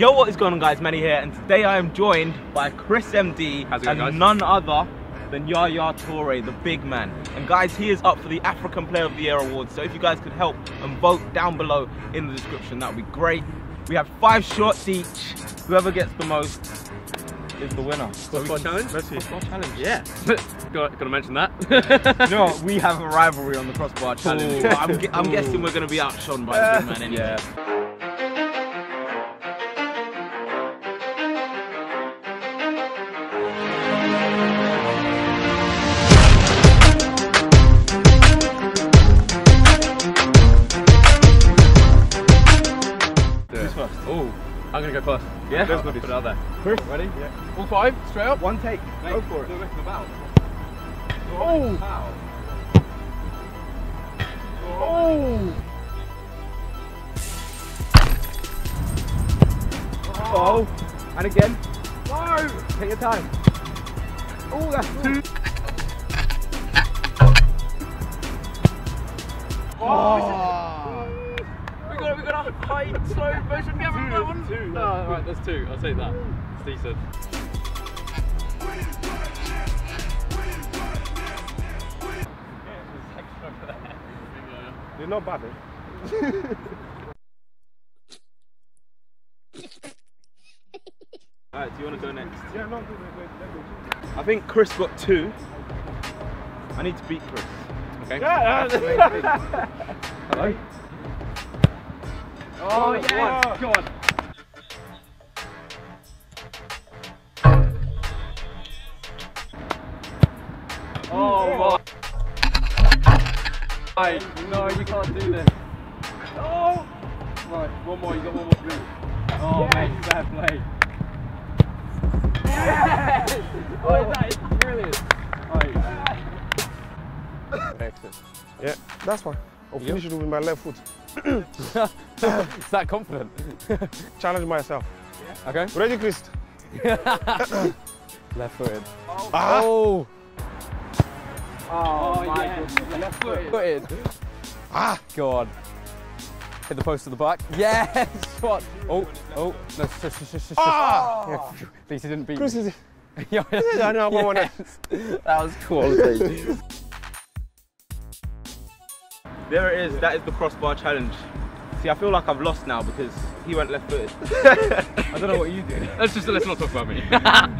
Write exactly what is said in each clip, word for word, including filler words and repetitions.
Yo, what is going on, guys? Manny here, and today I am joined by Chris M D and going, none other than Yaya Toure, the big man. And guys, he is up for the African Player of the Year award, so if you guys could help and vote down below in the description, that would be great. We have five shots each. Whoever gets the most is the winner. What's my challenge? Crossbar challenge. Yeah. Gotta mention that. No, we have a rivalry on the crossbar challenge. I'm, gu I'm guessing we're gonna be outshone by the big man anyway. Yeah. Oh, I'm gonna go first. Yeah? Let's put it out there. Chris, ready? Yeah. All five, straight up. One take. Mate, go for it. Do it with the mouth. Oh! Wow. Oh! Oh! Oh! And again. No! Take your time. Oh, that's two. Oh! Oh. We're gonna have a tight, slow motion camera for that one. Two, no, alright, that's two. I'll take that. It's decent. You're not bad, eh? Alright, do you want to go next? Yeah, no, I think Chris got two. I need to beat Chris. Okay. Yeah, yeah. Hello? Oh, oh yeah! Go on. Oh my! No, you can't do this. Oh! Right, one more. You got one more. Please. Oh, yes. Mate, fair play. Yes! Oh, oh, that is brilliant. Oh. Excellent. Yeah, that's fine. I'll finish it with my left foot. Is that confident? Challenge myself. Yeah. Okay. Ready, Chris? Left footed. Oh. Ah. Oh. Oh, oh my yeah. Goodness. Left footed. footed. Ah. Go on. Hit the post to the back. Yes. What? Oh. Oh. No. Ah. Yeah. At least he didn't beat Chris me. Is it? Yeah. I know. I yes. That was quality. There it is, that is the crossbar challenge. See, I feel like I've lost now because he went left footed. I don't know what you did. Let's just let's not talk about me.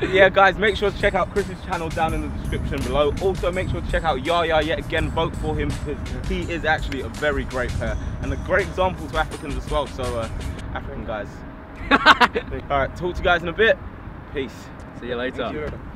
Yeah, guys, make sure to check out Chris's channel down in the description below. Also, make sure to check out Yaya yet again. Vote for him because he is actually a very great player and a great example to Africans as well. So, uh, African guys. All right, talk to you guys in a bit. Peace. See you later.